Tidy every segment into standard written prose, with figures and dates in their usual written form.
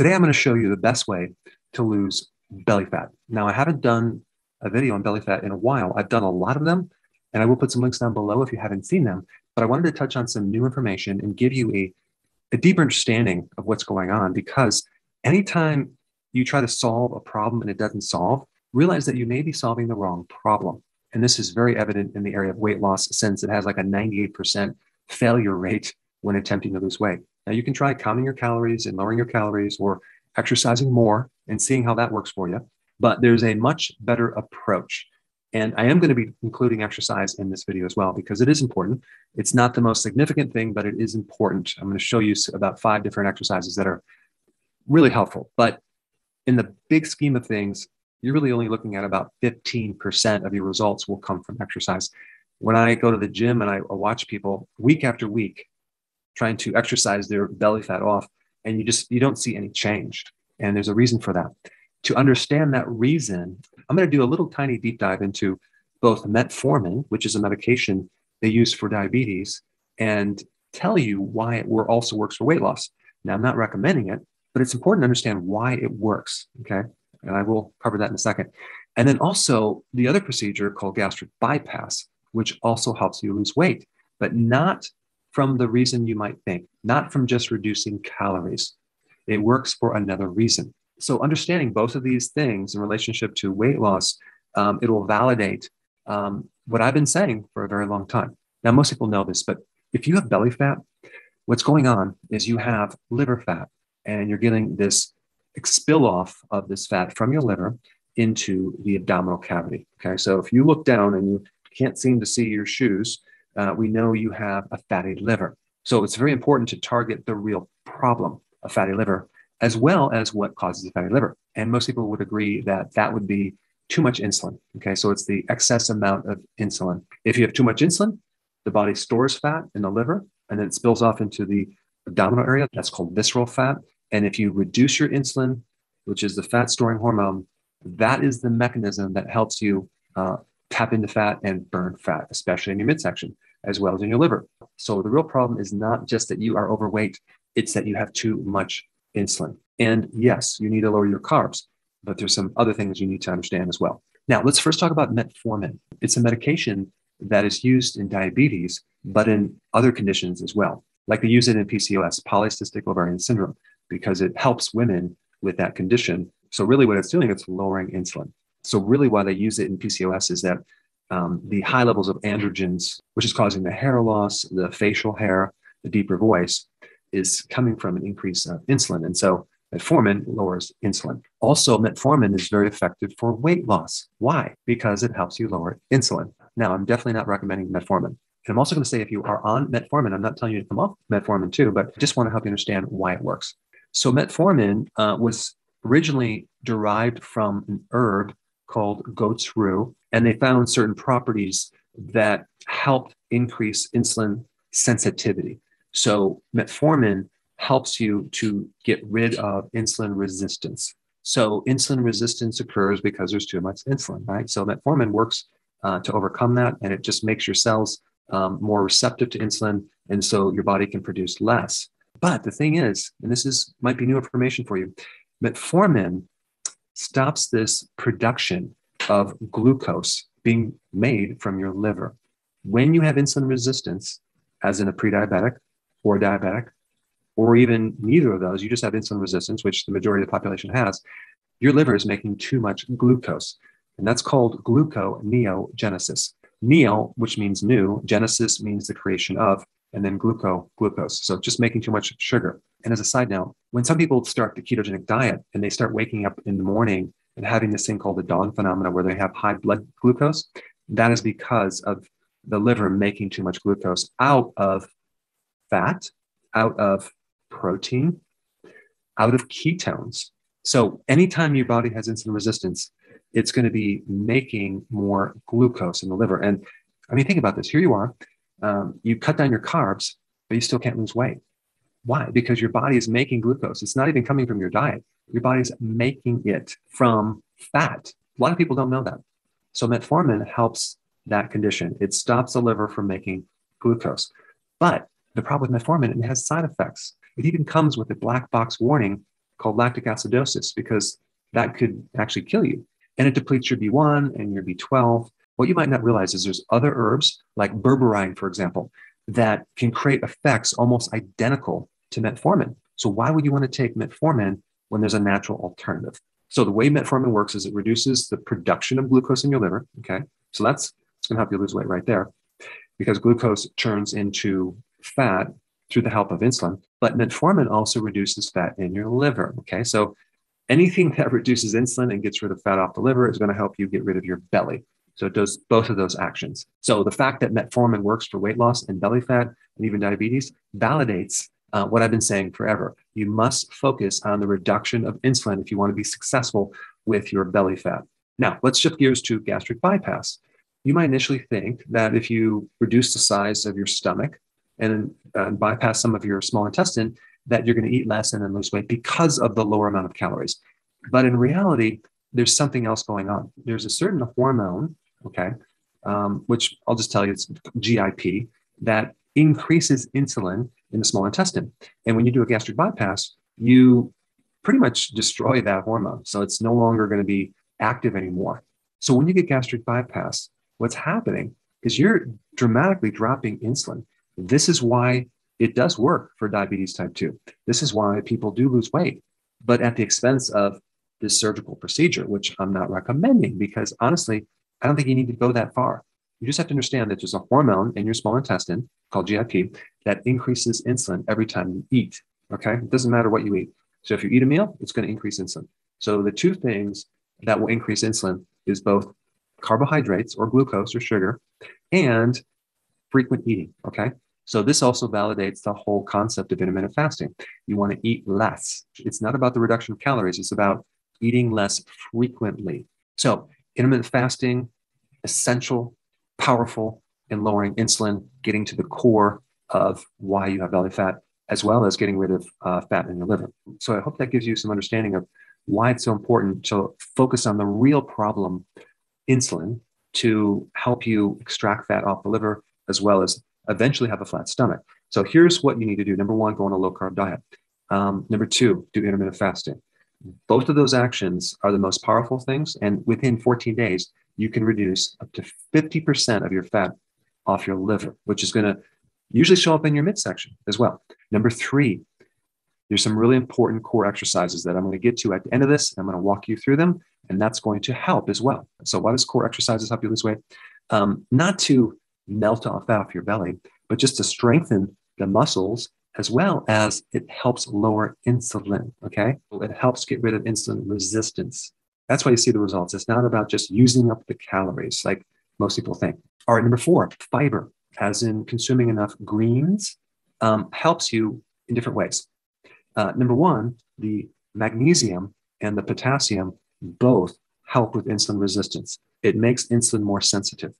Today, I'm going to show you the best way to lose belly fat. Now, I haven't done a video on belly fat in a while. I've done a lot of them, and I will put some links down below if you haven't seen them. But I wanted to touch on some new information and give you a deeper understanding of what's going on, because anytime you try to solve a problem and it doesn't solve, realize that you may be solving the wrong problem. And this is very evident in the area of weight loss, since it has like a 98% failure rate when attempting to lose weight. Now, you can try counting your calories and lowering your calories or exercising more and seeing how that works for you. But there's a much better approach. And I am going to be including exercise in this video as well, because it is important. It's not the most significant thing, but it is important. I'm going to show you about 5 different exercises that are really helpful. But in the big scheme of things, you're really only looking at about 15% of your results will come from exercise. When I go to the gym and I watch people week after week trying to exercise their belly fat off, and you don't see any change. And there's a reason for that. To understand that reason, I'm going to do a little tiny deep dive into both metformin, which is a medication they use for diabetes, and tell you why it also works for weight loss. Now, I'm not recommending it, but it's important to understand why it works, okay? And I will cover that in a second. And then also the other procedure called gastric bypass, which also helps you lose weight, but not from the reason you might think, not from just reducing calories. It works for another reason. So understanding both of these things in relationship to weight loss, it will validate what I've been saying for a very long time. Now, most people know this, but if you have belly fat, what's going on is you have liver fat, and you're getting this spill off of this fat from your liver into the abdominal cavity. Okay, so if you look down and you can't seem to see your shoes, we know you have a fatty liver. So it's very important to target the real problem of fatty liver, as well as what causes a fatty liver. And most people would agree that that would be too much insulin. Okay, so it's the excess amount of insulin. If you have too much insulin, the body stores fat in the liver, and then it spills off into the abdominal area. That's called visceral fat. And if you reduce your insulin, which is the fat-storing hormone, that is the mechanism that helps you tap into fat and burn fat, especially in your midsection, as well as in your liver. So the real problem is not just that you are overweight, it's that you have too much insulin. And yes, you need to lower your carbs, but there's some other things you need to understand as well. Now, let's first talk about metformin. It's a medication that is used in diabetes, but in other conditions as well. Like they use it in PCOS, polycystic ovarian syndrome, because it helps women with that condition. So really what it's doing, it's lowering insulin. So really why they use it in PCOS is that the high levels of androgens, which is causing the hair loss, the facial hair, the deeper voice, is coming from an increase of insulin. And so metformin lowers insulin. Also, metformin is very effective for weight loss. Why? Because it helps you lower insulin. Now, I'm definitely not recommending metformin. And I'm also going to say, if you are on metformin, I'm not telling you to come off metformin too, but I just want to help you understand why it works. So metformin was originally derived from an herb called goat's rue, and they found certain properties that helped increase insulin sensitivity. So metformin helps you to get rid of insulin resistance. So insulin resistance occurs because there's too much insulin, right? So metformin works to overcome that, and it just makes your cells more receptive to insulin, and so your body can produce less. But the thing is, and this might be new information for you, metformin stops this production of glucose being made from your liver. When you have insulin resistance, as in a pre-diabetic or diabetic, or even neither of those, you just have insulin resistance, which the majority of the population has, your liver is making too much glucose. And that's called gluconeogenesis. Neo, which means new, genesis means the creation of, and then glucose. So just making too much sugar. And as a side note, when some people start the ketogenic diet and they start waking up in the morning and having this thing called the dawn phenomena where they have high blood glucose, that is because of the liver making too much glucose out of fat, out of protein, out of ketones. So anytime your body has insulin resistance, it's going to be making more glucose in the liver. And I mean, think about this. Here you are. You cut down your carbs, but you still can't lose weight. Why? Because your body is making glucose. It's not even coming from your diet. Your body's making it from fat. A lot of people don't know that. So metformin helps that condition. It stops the liver from making glucose. But the problem with metformin, it has side effects. It even comes with a black box warning called lactic acidosis, because that could actually kill you. And it depletes your B1 and your B12. What you might not realize is there's other herbs like berberine, for example, that can create effects almost identical to metformin. So why would you want to take metformin when there's a natural alternative? So the way metformin works is it reduces the production of glucose in your liver. Okay. So it's going to help you lose weight right there, because glucose turns into fat through the help of insulin. But metformin also reduces fat in your liver. Okay. So anything that reduces insulin and gets rid of fat off the liver is going to help you get rid of your belly. So it does both of those actions. So the fact that metformin works for weight loss and belly fat and even diabetes validates what I've been saying forever. You must focus on the reduction of insulin if you want to be successful with your belly fat. Now, let's shift gears to gastric bypass. You might initially think that if you reduce the size of your stomach and bypass some of your small intestine, that you're going to eat less and then lose weight because of the lower amount of calories. But in reality, there's something else going on. There's a certain hormone, okay, which I'll just tell you, it's GIP, that increases insulin in the small intestine. And when you do a gastric bypass, you pretty much destroy that hormone. So it's no longer going to be active anymore. So when you get gastric bypass, what's happening is you're dramatically dropping insulin. This is why it does work for diabetes type 2. This is why people do lose weight, but at the expense of this surgical procedure, which I'm not recommending, because honestly, I don't think you need to go that far. You just have to understand that there's a hormone in your small intestine called GIP that increases insulin every time you eat, okay? It doesn't matter what you eat. So if you eat a meal, it's going to increase insulin. So the two things that will increase insulin is both carbohydrates or glucose or sugar and frequent eating, okay? So this also validates the whole concept of intermittent fasting. You want to eat less. It's not about the reduction of calories. It's about eating less frequently. So intermittent fasting, essential, powerful in lowering insulin, getting to the core of why you have belly fat, as well as getting rid of fat in your liver. So I hope that gives you some understanding of why it's so important to focus on the real problem, insulin, to help you extract fat off the liver, as well as eventually have a flat stomach. So here's what you need to do. Number one, go on a low carb diet. Number two, do intermittent fasting. Both of those actions are the most powerful things. And within 14 days, you can reduce up to 50% of your fat off your liver, which is going to usually show up in your midsection as well. Number three, there's some really important core exercises that I'm going to get to at the end of this. I'm going to walk you through them, and that's going to help as well. So why does core exercises help you lose weight? Not to melt off fat off your belly, but just to strengthen the muscles, as well as it helps lower insulin, okay? It helps get rid of insulin resistance. That's why you see the results. It's not about just using up the calories like most people think. All right, number four, fiber, as in consuming enough greens, helps you in different ways. Number one, the magnesium and the potassium both help with insulin resistance. It makes insulin more sensitive.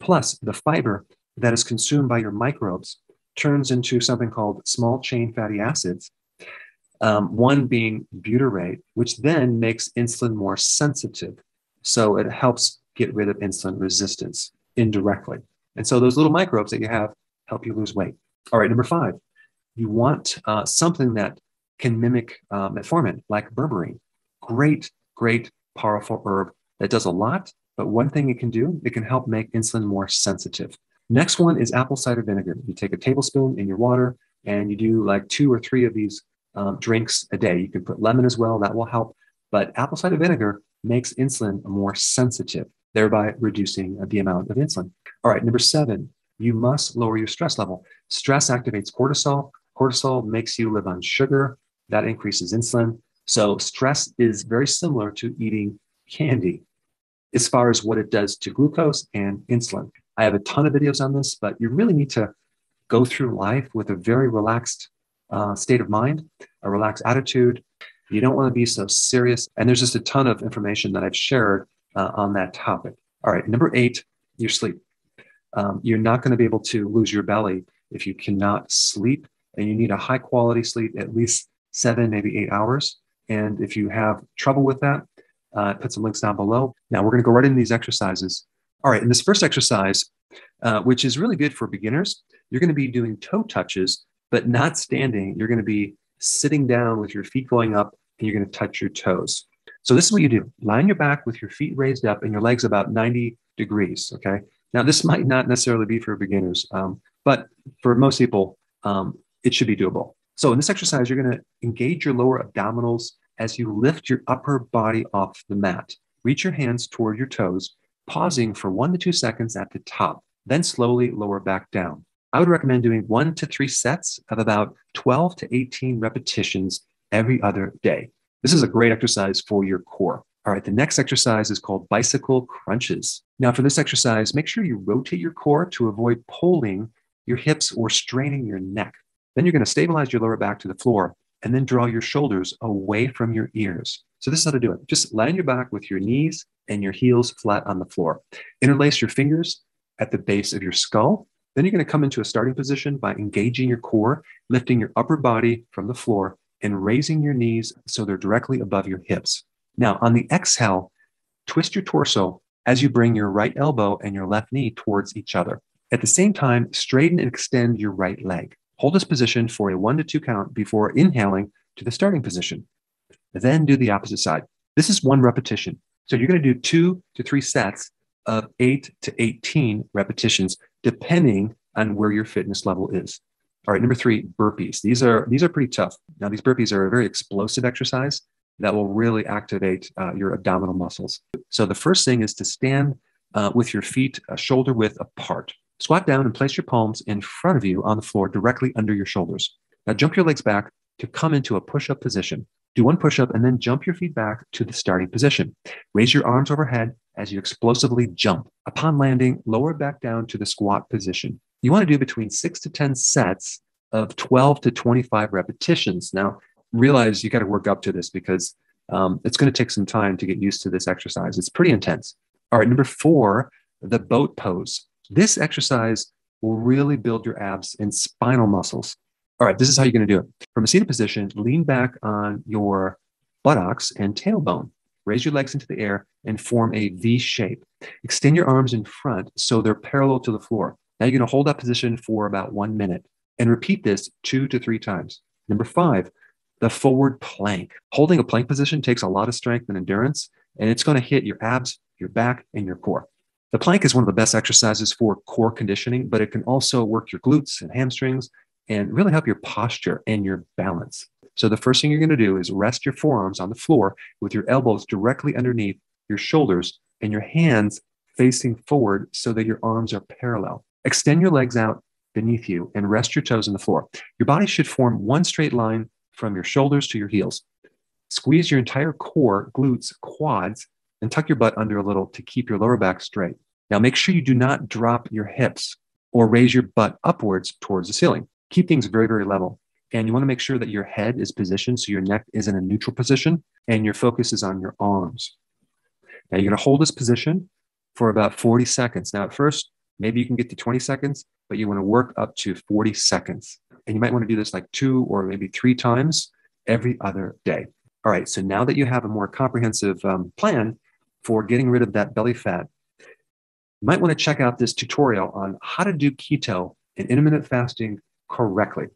Plus, the fiber that is consumed by your microbes turns into something called small chain fatty acids, one being butyrate, which then makes insulin more sensitive. So it helps get rid of insulin resistance indirectly. And so those little microbes that you have help you lose weight. All right, number five, you want something that can mimic metformin, like berberine. Great, great, powerful herb that does a lot. But one thing it can do, it can help make insulin more sensitive. Next one is apple cider vinegar. You take a tablespoon in your water and you do like 2 or 3 of these drinks a day. You can put lemon as well. That will help. But apple cider vinegar makes insulin more sensitive, thereby reducing the amount of insulin. All right, number seven, you must lower your stress level. Stress activates cortisol. Cortisol makes you live on sugar. That increases insulin. So stress is very similar to eating candy as far as what it does to glucose and insulin. I have a ton of videos on this, but you really need to go through life with a very relaxed state of mind, a relaxed attitude. You don't want to be so serious. And there's just a ton of information that I've shared on that topic. All right, number eight, your sleep. You're not going to be able to lose your belly if you cannot sleep, and you need a high quality sleep, at least 7, maybe 8 hours. And if you have trouble with that, put some links down below. Now we're going to go right into these exercises. All right, in this first exercise, which is really good for beginners, you're going to be doing toe touches, but not standing. You're going to be sitting down with your feet going up and you're going to touch your toes. So this is what you do. Line your back with your feet raised up and your legs about 90 degrees, okay? Now, this might not necessarily be for beginners, but for most people, it should be doable. So in this exercise, you're going to engage your lower abdominals as you lift your upper body off the mat. Reach your hands toward your toes, pausing for 1 to 2 seconds at the top, then slowly lower back down. I would recommend doing 1 to 3 sets of about 12 to 18 repetitions every other day. This is a great exercise for your core. All right, the next exercise is called bicycle crunches. Now for this exercise, make sure you rotate your core to avoid pulling your hips or straining your neck. Then you're going to stabilize your lower back to the floor and then draw your shoulders away from your ears. So this is how to do it. Just line your back with your knees and your heels flat on the floor. Interlace your fingers at the base of your skull. Then you're going to come into a starting position by engaging your core, lifting your upper body from the floor and raising your knees so they're directly above your hips. Now, on the exhale, twist your torso as you bring your right elbow and your left knee towards each other. At the same time, straighten and extend your right leg. Hold this position for a 1 to 2 count before inhaling to the starting position. Then do the opposite side. This is 1 repetition. So you're going to do 2 to 3 sets of 8 to 18 repetitions, depending on where your fitness level is. All right, number 3, burpees. These are pretty tough. Now, these burpees are a very explosive exercise that will really activate your abdominal muscles. So the first thing is to stand with your feet shoulder width apart. Squat down and place your palms in front of you on the floor directly under your shoulders. Now jump your legs back to come into a push-up position. Do 1 push-up and then jump your feet back to the starting position. Raise your arms overhead as you explosively jump. Upon landing, lower back down to the squat position. You want to do between 6 to 10 sets of 12 to 25 repetitions. Now, realize you got to work up to this because it's going to take some time to get used to this exercise. It's pretty intense. All right, number 4, the boat pose. This exercise will really build your abs and spinal muscles. All right, this is how you're going to do it. From a seated position, lean back on your buttocks and tailbone. Raise your legs into the air and form a V shape. Extend your arms in front so they're parallel to the floor. Now you're going to hold that position for about 1 minute and repeat this 2 to 3 times. Number 5, the forward plank. Holding a plank position takes a lot of strength and endurance, and it's going to hit your abs, your back, and your core. The plank is one of the best exercises for core conditioning, but it can also work your glutes and hamstrings and really help your posture and your balance. So the first thing you're going to do is rest your forearms on the floor with your elbows directly underneath your shoulders and your hands facing forward so that your arms are parallel. Extend your legs out beneath you and rest your toes on the floor. Your body should form 1 straight line from your shoulders to your heels. Squeeze your entire core, glutes, quads, and tuck your butt under a little to keep your lower back straight. Now make sure you do not drop your hips or raise your butt upwards towards the ceiling. Keep things very, very level. And you want to make sure that your head is positioned so your neck is in a neutral position and your focus is on your arms. Now you're going to hold this position for about 40 seconds. Now at first, maybe you can get to 20 seconds, but you want to work up to 40 seconds. And you might want to do this like 2 or maybe 3 times every other day. All right, so now that you have a more comprehensive plan for getting rid of that belly fat, you might want to check out this tutorial on how to do keto and intermittent fasting correctly.